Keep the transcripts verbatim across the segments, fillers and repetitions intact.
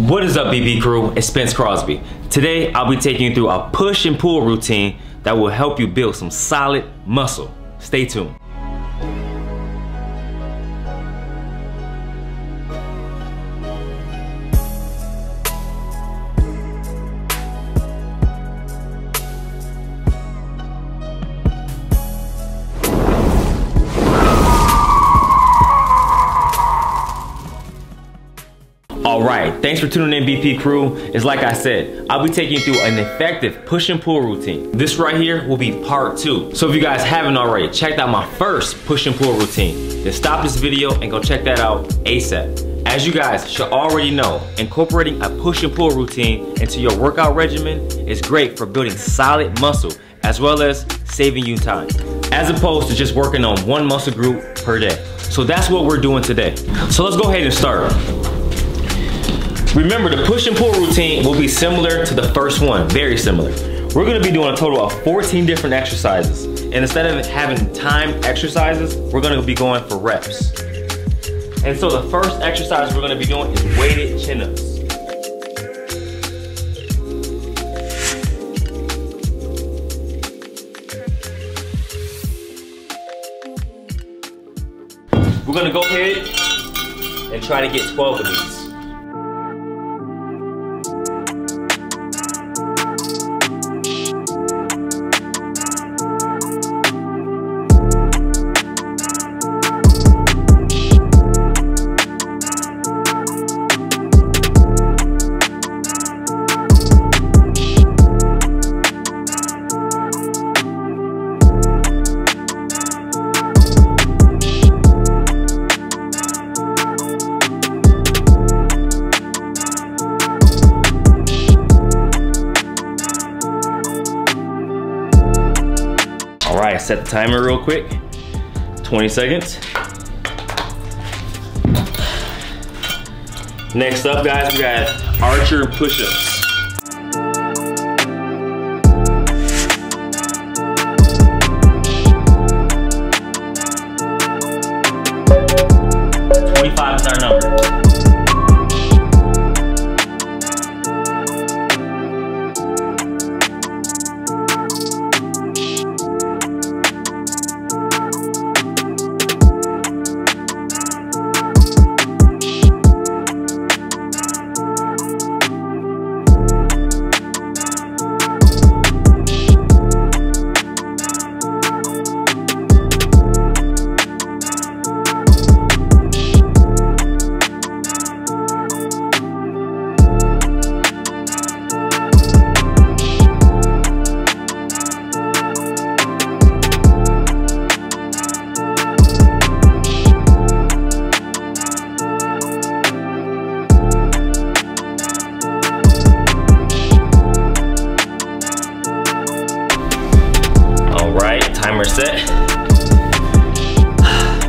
What is up, B P crew? It's Spence Crosby. Today, I'll be taking you through a push and pull routine that will help you build some solid muscle. Stay tuned. Alright, thanks for tuning in, B P crew. It's like I said, I'll be taking you through an effective push and pull routine. This right here will be part two. So if you guys haven't already checked out my first push and pull routine, then stop this video and go check that out ASAP. As you guys should already know, incorporating a push and pull routine into your workout regimen is great for building solid muscle as well as saving you time, as opposed to just working on one muscle group per day. So that's what we're doing today. So let's go ahead and start. Remember, the push and pull routine will be similar to the first one, very similar. We're gonna be doing a total of fourteen different exercises. And instead of having timed exercises, we're gonna be going for reps. And so the first exercise we're gonna be doing is weighted chin-ups. We're gonna go ahead and try to get twelve of these. Set the timer real quick, twenty seconds. Next up, guys, we got archer push-ups.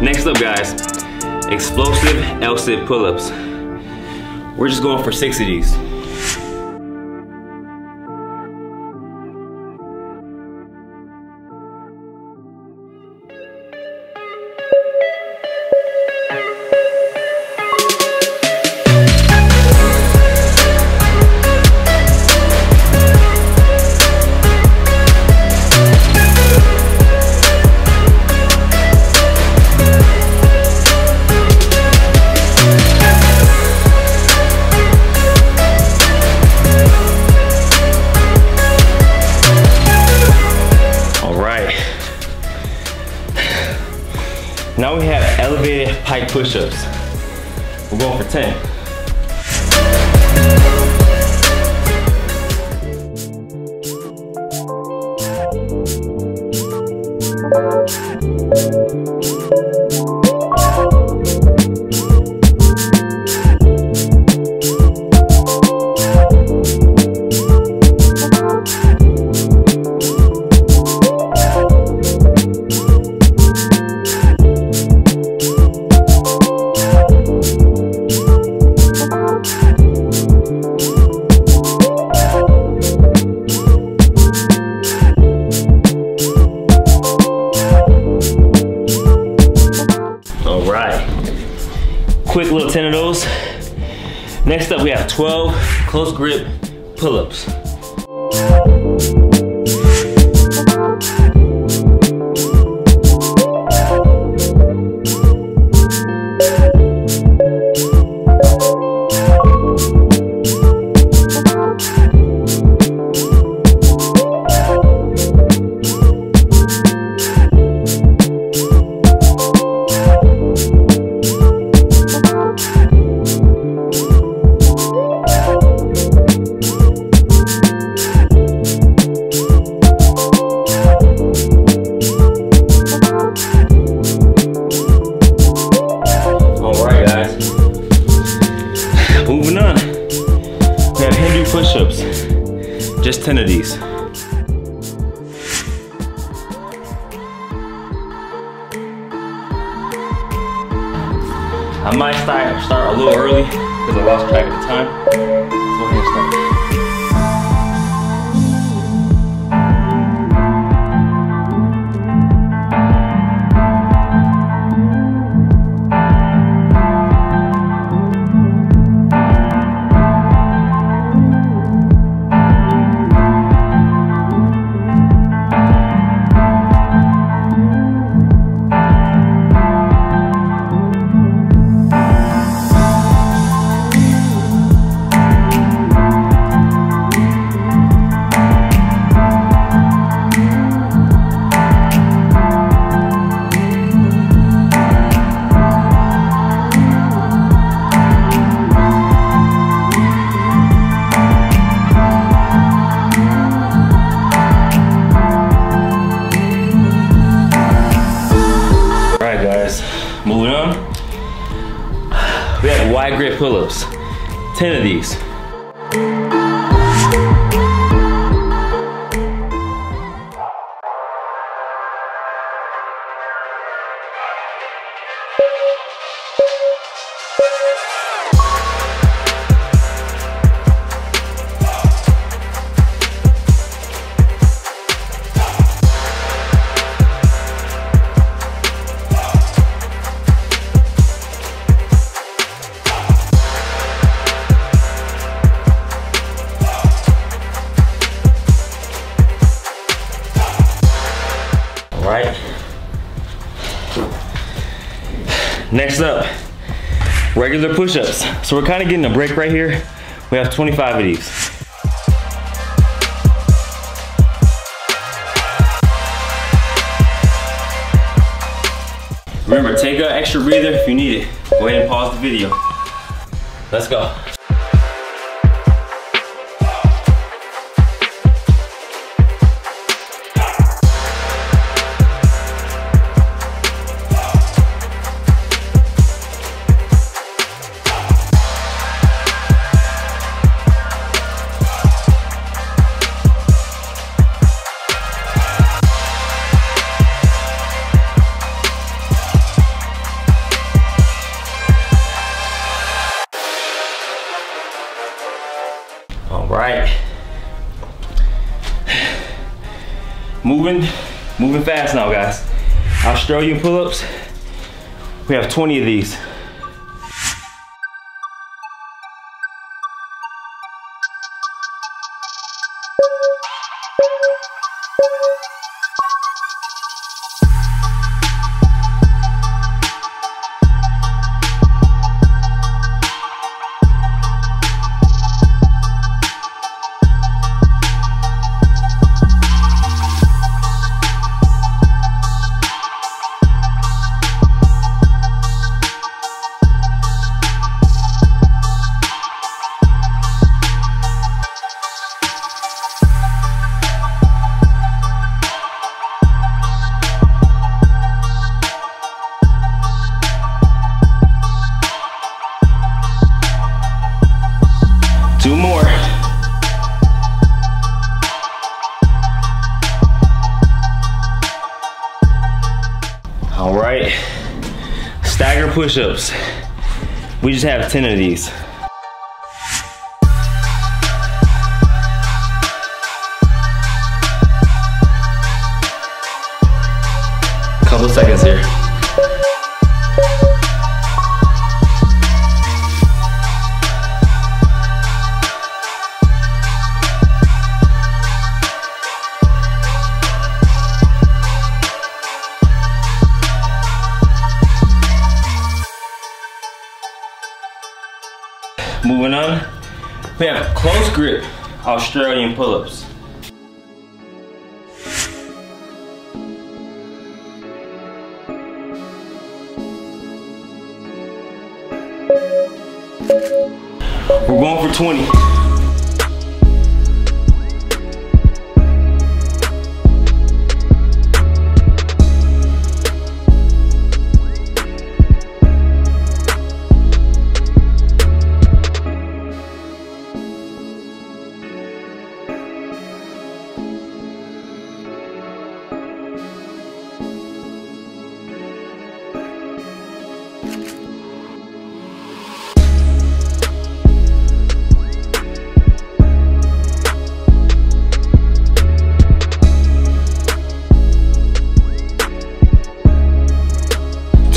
Next up, guys, explosive L-sit pull-ups. We're just going for six of these. Now we have elevated pike push-ups. We're going for ten. twelve close grip pull-ups. Just ten of these. I might start, start a little early because I lost track of the time. So I'm gonna start. Moving on, we have wide grip pull-ups, ten of these. Right. Next up, regular push-ups. So we're kind of getting a break right here. We have twenty-five of these. Remember, take an extra breather if you need it. Go ahead and pause the video. Let's go. Right. Moving, moving fast now, guys. Australian pull-ups. We have twenty of these. Two more. All right, stagger push-ups. We just have ten of these. Couple seconds here. We have close grip Australian pull-ups. We're going for twenty.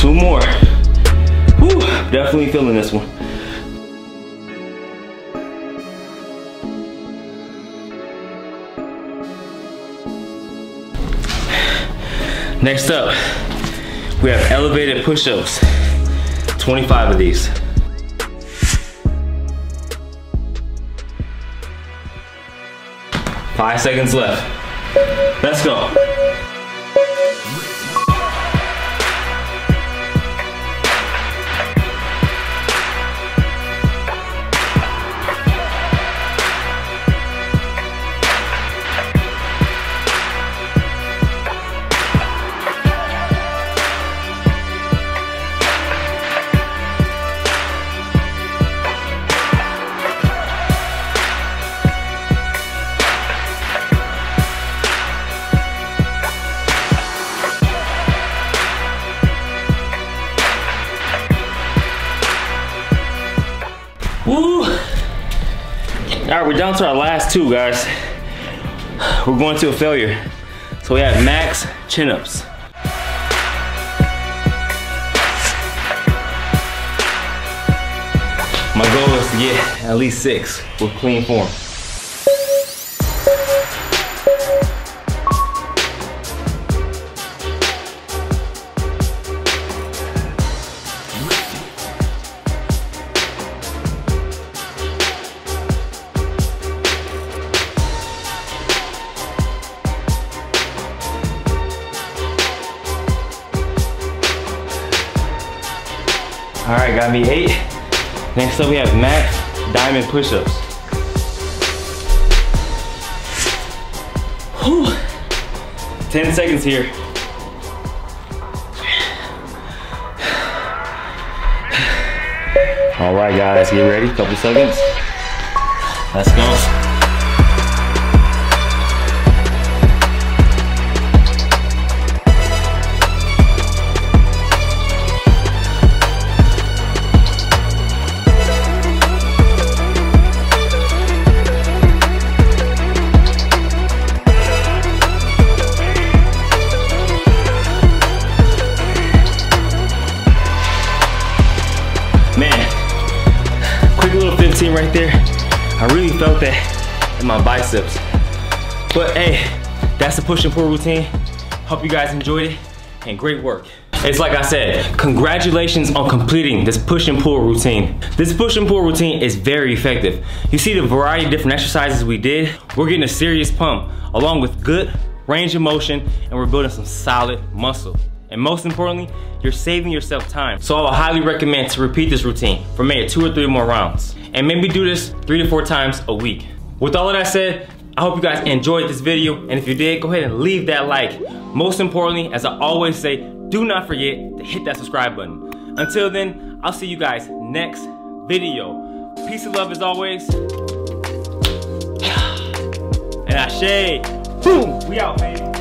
Two more. Whew, definitely feeling this one. Next up, we have elevated push-ups. twenty-five of these. Five seconds left. Let's go. Woo! Alright, we're down to our last two, guys. We're going to a failure. So we have max chin-ups. My goal is to get at least six with clean form. All right, got me eight. Next up, we have max diamond push-ups. Whew. ten seconds here. All right, guys, get ready, couple seconds. Let's go. Right there, I really felt that in my biceps. But hey, that's the push and pull routine. Hope you guys enjoyed it, and great work. It's like I said, congratulations on completing this push and pull routine. This push and pull routine is very effective. You see the variety of different exercises we did. We're getting a serious pump, along with good range of motion, and we're building some solid muscle. And most importantly, you're saving yourself time. So I would highly recommend to repeat this routine for maybe two or three more rounds. And maybe do this three to four times a week. With all of that said, I hope you guys enjoyed this video. And if you did, go ahead and leave that like. Most importantly, as I always say, do not forget to hit that subscribe button. Until then, I'll see you guys next video. Peace and love as always. And I shade. Boom, we out, baby.